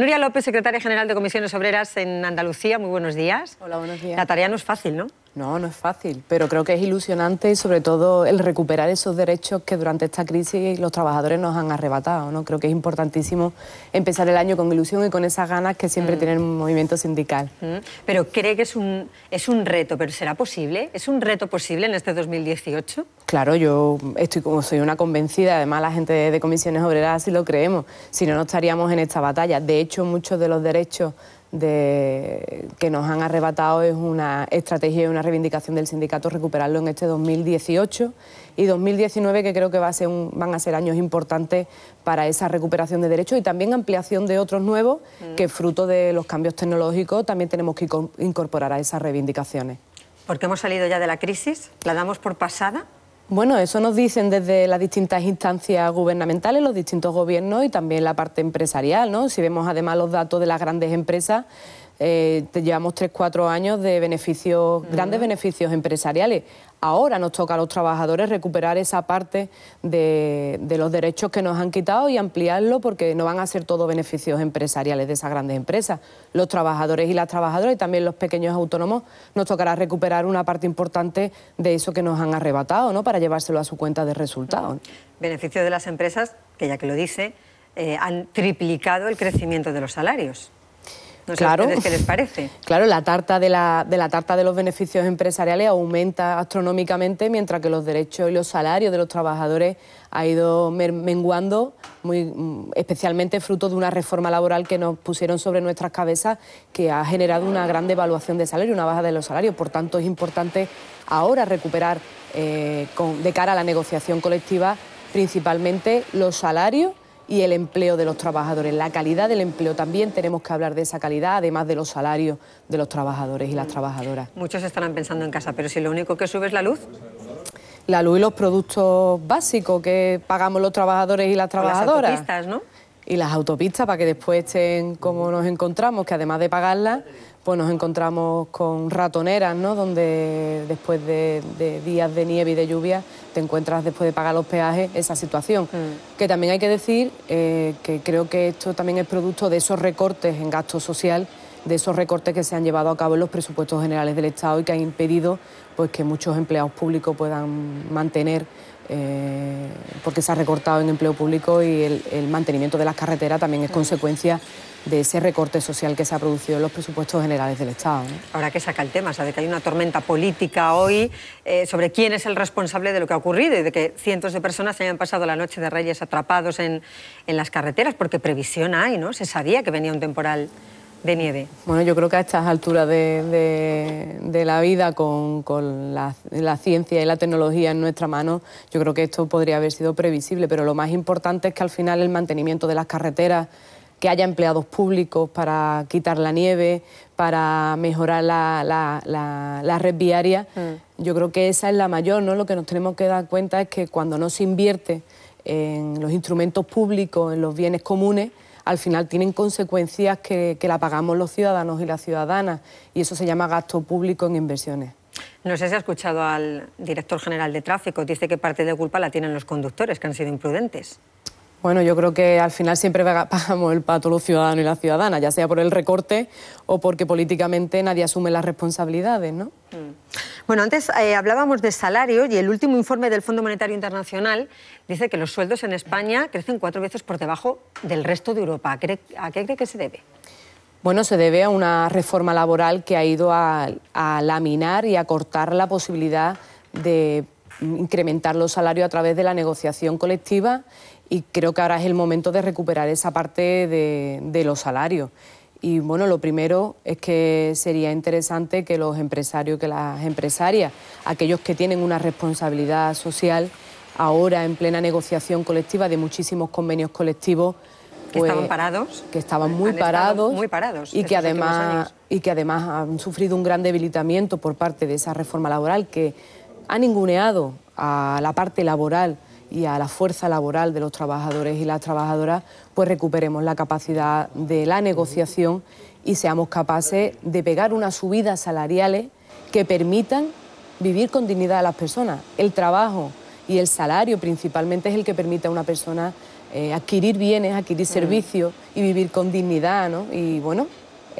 Nuria López, secretaria general de Comisiones Obreras en Andalucía, muy buenos días. Hola, buenos días. La tarea no es fácil, ¿no? No, no es fácil, pero creo que es ilusionante y sobre todo el recuperar esos derechos que durante esta crisis los trabajadores nos han arrebatado, ¿no? Creo que es importantísimo empezar el año con ilusión y con esas ganas que siempre tiene el movimiento sindical. Pero cree que es un reto, pero ¿será posible? ¿Es un reto posible en este 2018? Claro, yo estoy como soy una convencida, además la gente de Comisiones Obreras así lo creemos, si no, no estaríamos en esta batalla. De hecho, muchos de los derechos que nos han arrebatado es una estrategia y una reivindicación del sindicato recuperarlo en este 2018 y 2019, que creo que van a ser años importantes para esa recuperación de derechos y también ampliación de otros nuevos que, fruto de los cambios tecnológicos, también tenemos que incorporar a esas reivindicaciones. ¿Porque hemos salido ya de la crisis? ¿La damos por pasada? Bueno, eso nos dicen desde las distintas instancias gubernamentales, los distintos gobiernos y también la parte empresarial, ¿no? Si vemos además los datos de las grandes empresas, llevamos 3-4 años de beneficios, grandes beneficios empresariales. Ahora nos toca a los trabajadores recuperar esa parte de los derechos que nos han quitado y ampliarlo, porque no van a ser todos beneficios empresariales de esas grandes empresas. Los trabajadores y las trabajadoras y también los pequeños autónomos nos tocará recuperar una parte importante de eso que nos han arrebatado, ¿no? Para llevárselo a su cuenta de resultados. Beneficios de las empresas, que ya que lo dice, han triplicado el crecimiento de los salarios. No sé, claro, ¿qué les parece? Claro, la tarta de la tarta de los beneficios empresariales aumenta astronómicamente, mientras que los derechos y los salarios de los trabajadores ha ido menguando, especialmente fruto de una reforma laboral que nos pusieron sobre nuestras cabezas, que ha generado una gran devaluación de salario, una baja de los salarios. Por tanto, es importante ahora recuperar, de cara a la negociación colectiva, principalmente los salarios y el empleo de los trabajadores, la calidad del empleo. También tenemos que hablar de esa calidad, además de los salarios de los trabajadores y las trabajadoras. Muchos estarán pensando en casa, pero si lo único que sube es la luz. La luz y los productos básicos que pagamos los trabajadores y las trabajadoras. Las autopistas, ¿no? Y las autopistas, para que después estén como nos encontramos, que además de pagarlas, pues nos encontramos con ratoneras, ¿no? Donde después de días de nieve y de lluvia te encuentras, después de pagar los peajes, esa situación. Que también hay que decir que creo que esto también es producto de esos recortes en gasto social, de esos recortes que se han llevado a cabo en los presupuestos generales del Estado y que han impedido, pues, que muchos empleados públicos puedan mantener, porque se ha recortado en empleo público, y el mantenimiento de las carreteras también es consecuencia de ese recorte social que se ha producido en los presupuestos generales del Estado, ¿no? Ahora que saca el tema, sabe que hay una tormenta política hoy sobre quién es el responsable de lo que ha ocurrido y de que cientos de personas se hayan pasado la noche de Reyes atrapados en las carreteras, porque previsión hay, ¿no? Se sabía que venía un temporal de nieve. Bueno, yo creo que a estas alturas de la vida, con la ciencia y la tecnología en nuestra mano, yo creo que esto podría haber sido previsible, pero lo más importante es que al final el mantenimiento de las carreteras, que haya empleados públicos para quitar la nieve, para mejorar la red viaria. Yo creo que esa es la mayor, ¿no? Lo que nos tenemos que dar cuenta es que cuando no se invierte en los instrumentos públicos, en los bienes comunes, al final tienen consecuencias que la pagamos los ciudadanos y las ciudadanas, y eso se llama gasto público en inversiones. No sé si ha escuchado al director general de tráfico, dice que parte de culpa la tienen los conductores, que han sido imprudentes. Bueno, yo creo que al final siempre pagamos el pato los ciudadanos y las ciudadanas, ya sea por el recorte o porque políticamente nadie asume las responsabilidades, ¿no? Bueno, antes hablábamos de salarios, y el último informe del Fondo Monetario Internacional dice que los sueldos en España crecen 4 veces por debajo del resto de Europa. ¿A qué cree que se debe? Bueno, se debe a una reforma laboral que ha ido a laminar y a cortar la posibilidad de incrementar los salarios a través de la negociación colectiva, y creo que ahora es el momento de recuperar esa parte de los salarios. Y bueno, lo primero es que sería interesante que los empresarios, que las empresarias, aquellos que tienen una responsabilidad social, ahora en plena negociación colectiva de muchísimos convenios colectivos, pues, que estaban parados, que estaban muy parados y que además han sufrido un gran debilitamiento por parte de esa reforma laboral, que ha ninguneado a la parte laboral y a la fuerza laboral de los trabajadores y las trabajadoras, pues recuperemos la capacidad de la negociación y seamos capaces de pegar unas subidas salariales que permitan vivir con dignidad a las personas. El trabajo y el salario principalmente es el que permite a una persona adquirir bienes, adquirir servicios y vivir con dignidad, ¿no? Y bueno,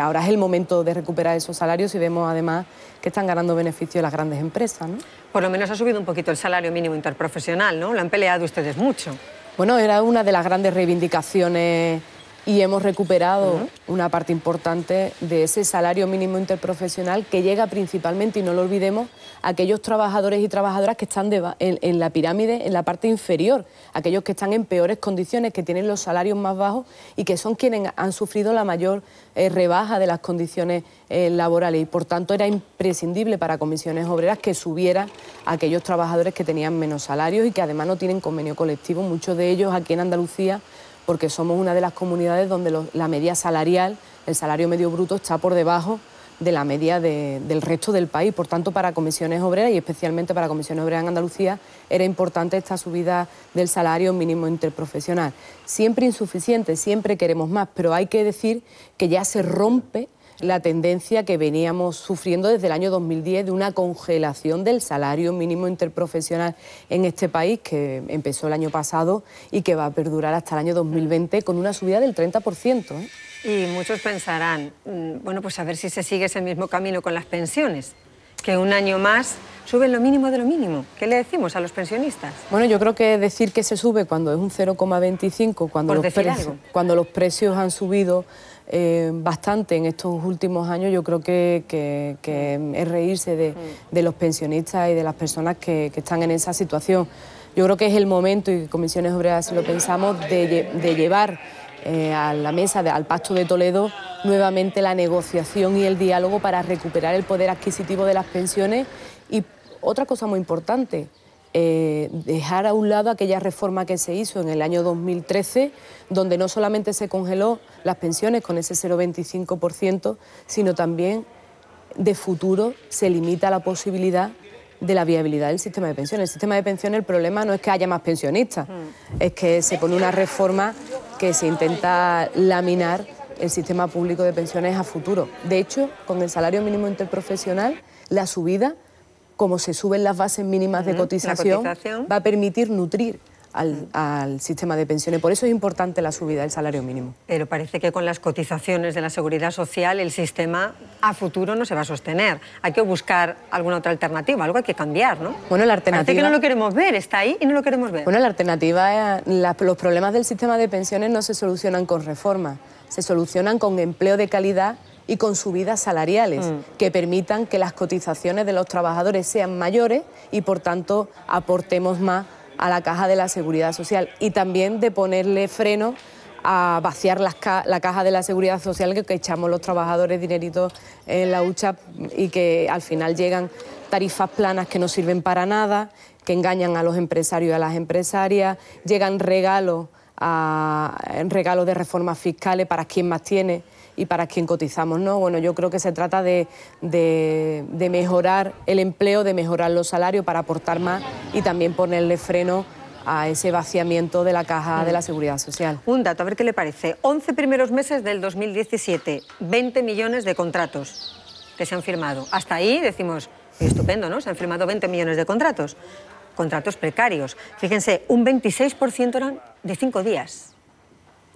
ahora es el momento de recuperar esos salarios y vemos además que están ganando beneficios las grandes empresas, ¿no? Por lo menos ha subido un poquito el salario mínimo interprofesional, ¿no? Lo han peleado ustedes mucho. Bueno, era una de las grandes reivindicaciones y hemos recuperado una parte importante de ese salario mínimo interprofesional que llega principalmente, y no lo olvidemos, a aquellos trabajadores y trabajadoras que están en la pirámide, en la parte inferior, aquellos que están en peores condiciones, que tienen los salarios más bajos y que son quienes han sufrido la mayor rebaja de las condiciones laborales. Y por tanto era imprescindible para Comisiones Obreras que subiera a aquellos trabajadores que tenían menos salarios y que además no tienen convenio colectivo, muchos de ellos aquí en Andalucía, porque somos una de las comunidades donde la media salarial, el salario medio bruto, está por debajo de la media del resto del país. Por tanto, para Comisiones Obreras y especialmente para Comisiones Obreras en Andalucía era importante esta subida del salario mínimo interprofesional. Siempre insuficiente, siempre queremos más, pero hay que decir que ya se rompe la tendencia que veníamos sufriendo desde el año 2010... de una congelación del salario mínimo interprofesional en este país, que empezó el año pasado y que va a perdurar hasta el año 2020... con una subida del 30%. Y muchos pensarán, bueno, pues a ver si se sigue ese mismo camino con las pensiones, que un año más suben lo mínimo de lo mínimo. ¿Qué le decimos a los pensionistas? Bueno, yo creo que decir que se sube cuando es un 0,25... cuando los precios han subido bastante en estos últimos años, yo creo que es reírse de los pensionistas y de las personas que están en esa situación. Yo creo que es el momento, y Comisiones Obreras si lo pensamos, de llevar a la mesa, al Pacto de Toledo, nuevamente la negociación y el diálogo para recuperar el poder adquisitivo de las pensiones. Y otra cosa muy importante, dejar a un lado aquella reforma que se hizo en el año 2013... donde no solamente se congeló las pensiones con ese 0,25%... sino también de futuro se limita la posibilidad de la viabilidad del sistema de pensiones. El sistema de pensiones, el problema no es que haya más pensionistas, es que se pone una reforma que se intenta laminar el sistema público de pensiones a futuro. De hecho, con el salario mínimo interprofesional, la subida, como se suben las bases mínimas de cotización, va a permitir nutrir al sistema de pensiones. Por eso es importante la subida del salario mínimo. Pero parece que con las cotizaciones de la Seguridad Social el sistema a futuro no se va a sostener. Hay que buscar alguna otra alternativa, algo hay que cambiar, ¿no? Bueno, la alternativa... Parece que no lo queremos ver, está ahí y no lo queremos ver. Bueno, la alternativa es... Los problemas del sistema de pensiones no se solucionan con reformas, se solucionan con empleo de calidad y con subidas salariales que permitan que las cotizaciones de los trabajadores sean mayores y, por tanto, aportemos más a la caja de la Seguridad Social, y también de ponerle freno a vaciar la caja de la Seguridad Social que echamos los trabajadores dineritos en la hucha y que al final llegan tarifas planas que no sirven para nada, que engañan a los empresarios y a las empresarias, llegan regalos de reformas fiscales para quien más tiene y para quien cotizamos, ¿no? Bueno, yo creo que se trata de mejorar el empleo, de mejorar los salarios para aportar más y también ponerle freno a ese vaciamiento de la caja de la Seguridad Social. Un dato, a ver qué le parece. 11 primeros meses del 2017, 20 millones de contratos que se han firmado. Hasta ahí decimos, estupendo, ¿no? Se han firmado 20 millones de contratos. Contratos precarios. Fíjense, un 26% eran de 5 días.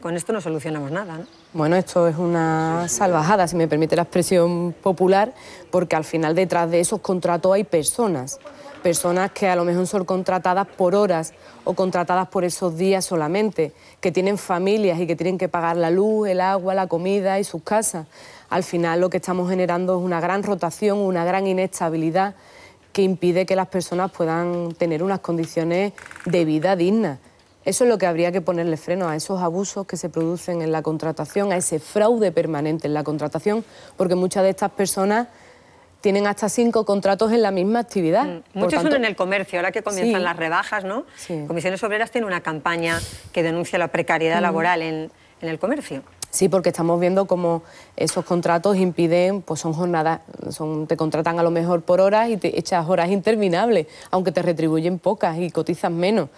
Con esto no solucionamos nada, ¿no? Bueno, esto es una salvajada, si me permite la expresión popular, porque al final detrás de esos contratos hay personas. Personas que a lo mejor son contratadas por horas o contratadas por esos días solamente, que tienen familias y que tienen que pagar la luz, el agua, la comida y sus casas. Al final lo que estamos generando es una gran rotación, una gran inestabilidad que impide que las personas puedan tener unas condiciones de vida dignas. Eso es lo que habría que ponerle freno, a esos abusos que se producen en la contratación, a ese fraude permanente en la contratación, porque muchas de estas personas tienen hasta 5 contratos en la misma actividad. Muchos son en el comercio, ahora que comienzan las rebajas, ¿no? Sí. Comisiones Obreras tiene una campaña que denuncia la precariedad laboral en el comercio. Sí, porque estamos viendo cómo esos contratos impiden, pues son jornadas, te contratan a lo mejor por horas y te echas horas interminables, aunque te retribuyen pocas y cotizas menos.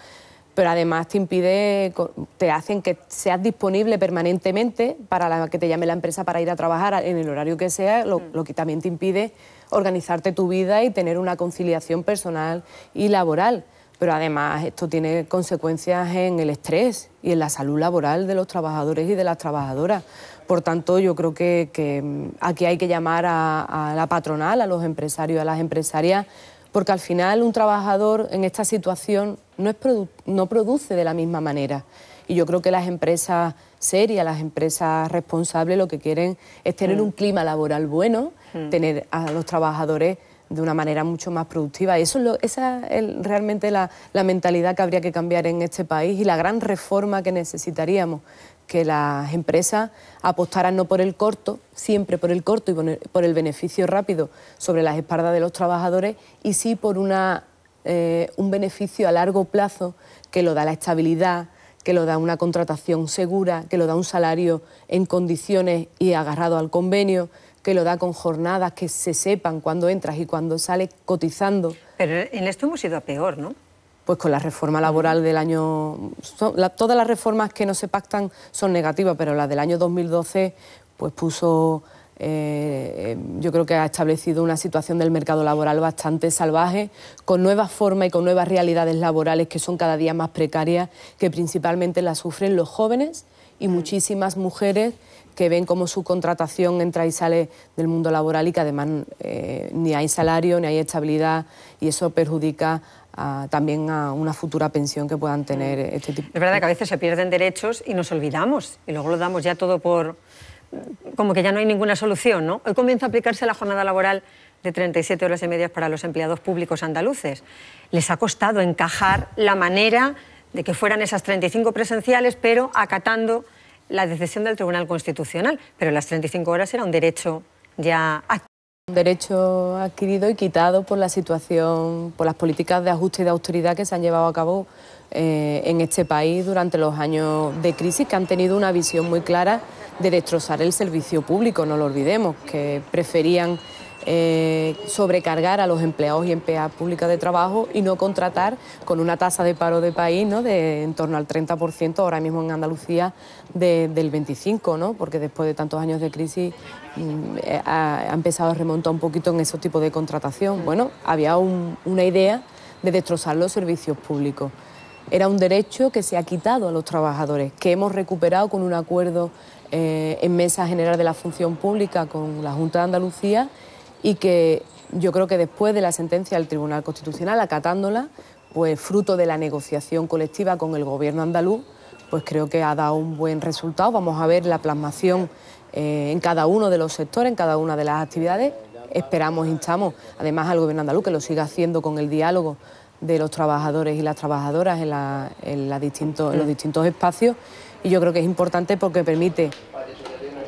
Pero además te hacen que seas disponible permanentemente para que te llame la empresa para ir a trabajar en el horario que sea, lo que también te impide organizarte tu vida y tener una conciliación personal y laboral. Pero además esto tiene consecuencias en el estrés y en la salud laboral de los trabajadores y de las trabajadoras. Por tanto, yo creo que aquí hay que llamar a la patronal, a los empresarios, a las empresarias, porque al final un trabajador en esta situación no produce de la misma manera. Y yo creo que las empresas serias, las empresas responsables, lo que quieren es tener un clima laboral bueno, tener a los trabajadores de una manera mucho más productiva. Y eso esa es realmente la mentalidad que habría que cambiar en este país y la gran reforma que necesitaríamos, que las empresas apostaran no por el corto, siempre por el corto y por el beneficio rápido sobre las espaldas de los trabajadores, y sí por un beneficio a largo plazo que lo da la estabilidad, que lo da una contratación segura, que lo da un salario en condiciones y agarrado al convenio, que lo da con jornadas que se sepan cuándo entras y cuándo sales cotizando. Pero en esto hemos ido a peor, ¿no? Pues con la reforma laboral del año... Todas las reformas que no se pactan son negativas, pero la del año 2012 pues puso... yo creo que ha establecido una situación del mercado laboral bastante salvaje, con nuevas formas y con nuevas realidades laborales que son cada día más precarias, que principalmente las sufren los jóvenes y muchísimas mujeres que ven como su contratación entra y sale del mundo laboral y que además ni hay salario, ni hay estabilidad, y eso perjudica también a una futura pensión que puedan tener este tipo. Es verdad que a veces se pierden derechos y nos olvidamos, y luego lo damos ya todo por... como que ya no hay ninguna solución, ¿no? Hoy comienza a aplicarse la jornada laboral de 37 horas y media para los empleados públicos andaluces. Les ha costado encajar la manera de que fueran esas 35 presenciales, pero acatando la decisión del Tribunal Constitucional. Pero las 35 horas era un derecho ya adquirido. Un derecho adquirido y quitado por la situación, por las políticas de ajuste y de austeridad que se han llevado a cabo en este país durante los años de crisis, que han tenido una visión muy clara de destrozar el servicio público, no lo olvidemos, que preferían sobrecargar a los empleados y empleadas públicas de trabajo y no contratar, con una tasa de paro de país, ¿no?, de en torno al 30%, ahora mismo en Andalucía del 25%, ¿no?, porque después de tantos años de crisis ha empezado a remontar un poquito en esos tipos de contratación. Bueno, había una idea de destrozar los servicios públicos. Era un derecho que se ha quitado a los trabajadores, que hemos recuperado con un acuerdo en Mesa General de la Función Pública con la Junta de Andalucía, y que yo creo que después de la sentencia del Tribunal Constitucional, acatándola, pues fruto de la negociación colectiva con el Gobierno andaluz, pues creo que ha dado un buen resultado. Vamos a ver la plasmación en cada uno de los sectores, en cada una de las actividades. Esperamos, instamos además al Gobierno andaluz que lo siga haciendo con el diálogo de los trabajadores y las trabajadoras en los distintos espacios, y yo creo que es importante porque permite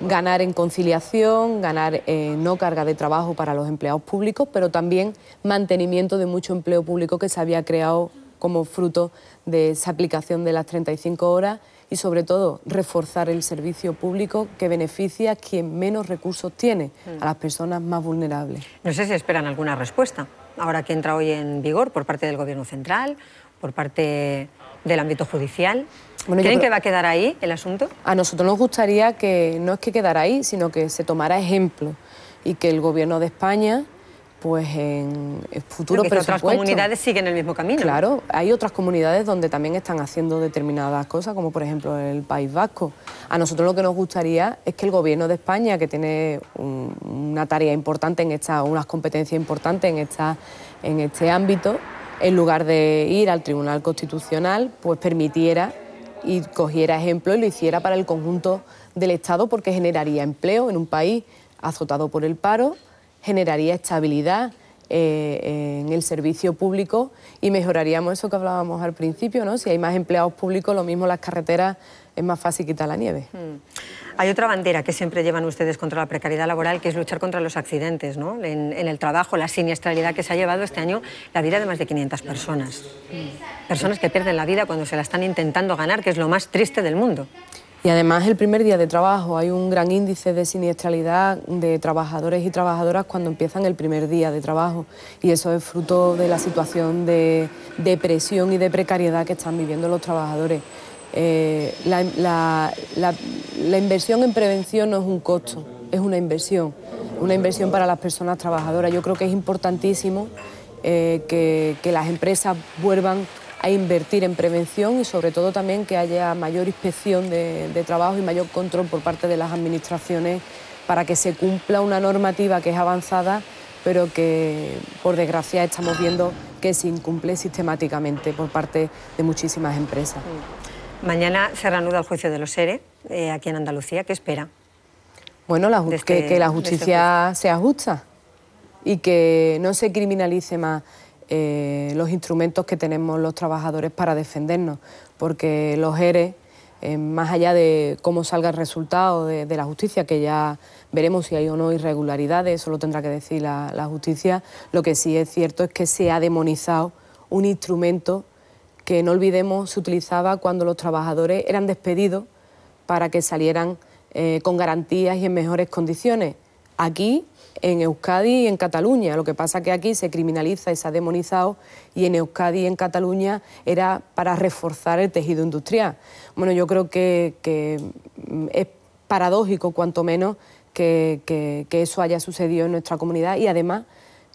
ganar en conciliación, ganar no carga de trabajo para los empleados públicos, pero también mantenimiento de mucho empleo público que se había creado como fruto de esa aplicación de las 35 horas y, sobre todo, reforzar el servicio público que beneficia a quien menos recursos tiene, a las personas más vulnerables. No sé si esperan alguna respuesta, ahora que entra hoy en vigor, por parte del Gobierno central, por parte del ámbito judicial. Bueno, ¿creen que va a quedar ahí el asunto? A nosotros nos gustaría que no es que quedara ahí, sino que se tomara ejemplo y que el Gobierno de España, pues en el futuro presupuesto... otras comunidades siguen el mismo camino. Claro, hay otras comunidades donde también están haciendo determinadas cosas, como por ejemplo el País Vasco. A nosotros lo que nos gustaría es que el Gobierno de España, que tiene una tarea importante en esta, unas competencias importantes en este ámbito, en lugar de ir al Tribunal Constitucional, pues permitiera y cogiera ejemplo y lo hiciera para el conjunto del Estado, porque generaría empleo en un país azotado por el paro, generaría estabilidad en el servicio público y mejoraríamos eso que hablábamos al principio, ¿no? Si hay más empleados públicos, lo mismo las carreteras, es más fácil quitar la nieve. Hay otra bandera que siempre llevan ustedes contra la precariedad laboral, que es luchar contra los accidentes, ¿no?, en el trabajo, la siniestralidad que se ha llevado este año la vida de más de 500 personas. Personas que pierden la vida cuando se la están intentando ganar, que es lo más triste del mundo. Y además el primer día de trabajo, hay un gran índice de siniestralidad de trabajadores y trabajadoras cuando empiezan el primer día de trabajo, y eso es fruto de la situación de depresión y de precariedad que están viviendo los trabajadores. La inversión en prevención no es un costo, es una inversión para las personas trabajadoras. Yo creo que es importantísimo que las empresas vuelvan a invertir en prevención y sobre todo también que haya mayor inspección de trabajo y mayor control por parte de las administraciones para que se cumpla una normativa que es avanzada, pero que por desgracia estamos viendo que se incumple sistemáticamente por parte de muchísimas empresas. Mañana se reanuda el juicio de los ERE aquí en Andalucía. ¿Qué espera? Bueno, que la justicia sea justa y que no se criminalice más los instrumentos que tenemos los trabajadores para defendernos, porque los ERE, más allá de cómo salga el resultado de la justicia, que ya veremos si hay o no irregularidades, eso lo tendrá que decir la justicia, lo que sí es cierto es que se ha demonizado un instrumento que, no olvidemos, se utilizaba cuando los trabajadores eran despedidos para que salieran con garantías y en mejores condiciones. Aquí, en Euskadi y en Cataluña, lo que pasa es que aquí se criminaliza y se ha demonizado, y en Euskadi y en Cataluña era para reforzar el tejido industrial. Bueno, yo creo que es paradójico, cuanto menos, que eso haya sucedido en nuestra comunidad, y además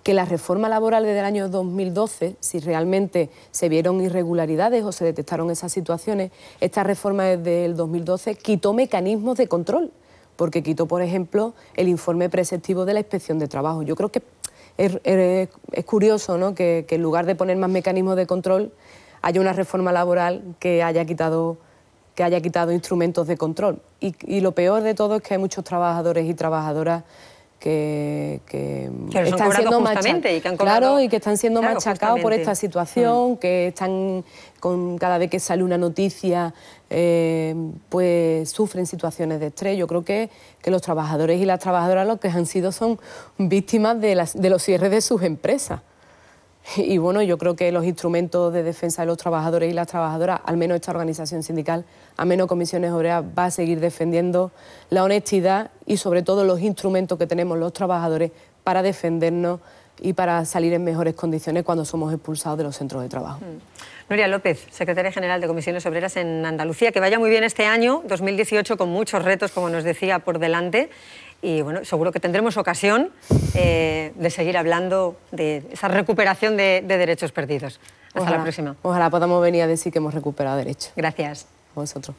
que la reforma laboral desde el año 2012, si realmente se vieron irregularidades o se detectaron esas situaciones, esta reforma desde el 2012 quitó mecanismos de control, porque quitó, por ejemplo, el informe preceptivo de la Inspección de Trabajo. Yo creo que es curioso, ¿no?, que en lugar de poner más mecanismos de control haya una reforma laboral que haya quitado instrumentos de control. Y lo peor de todo es que hay muchos trabajadores y trabajadoras que están siendo machacados, claro, y que están siendo machacados por esta situación, que están cada vez que sale una noticia, pues sufren situaciones de estrés. Yo creo que los trabajadores y las trabajadoras lo que han sido son víctimas de los cierres de sus empresas. Y bueno, yo creo que los instrumentos de defensa de los trabajadores y las trabajadoras, al menos esta organización sindical, al menos Comisiones Obreras, va a seguir defendiendo la honestidad y sobre todo los instrumentos que tenemos los trabajadores para defendernos y para salir en mejores condiciones cuando somos expulsados de los centros de trabajo. Nuria López, secretaria general de Comisiones Obreras en Andalucía, que vaya muy bien este año 2018 con muchos retos, como nos decía, por delante. Y bueno, seguro que tendremos ocasión de seguir hablando de esa recuperación de derechos perdidos. Hasta la próxima. Ojalá podamos venir a decir que hemos recuperado derechos. Gracias. A vosotros.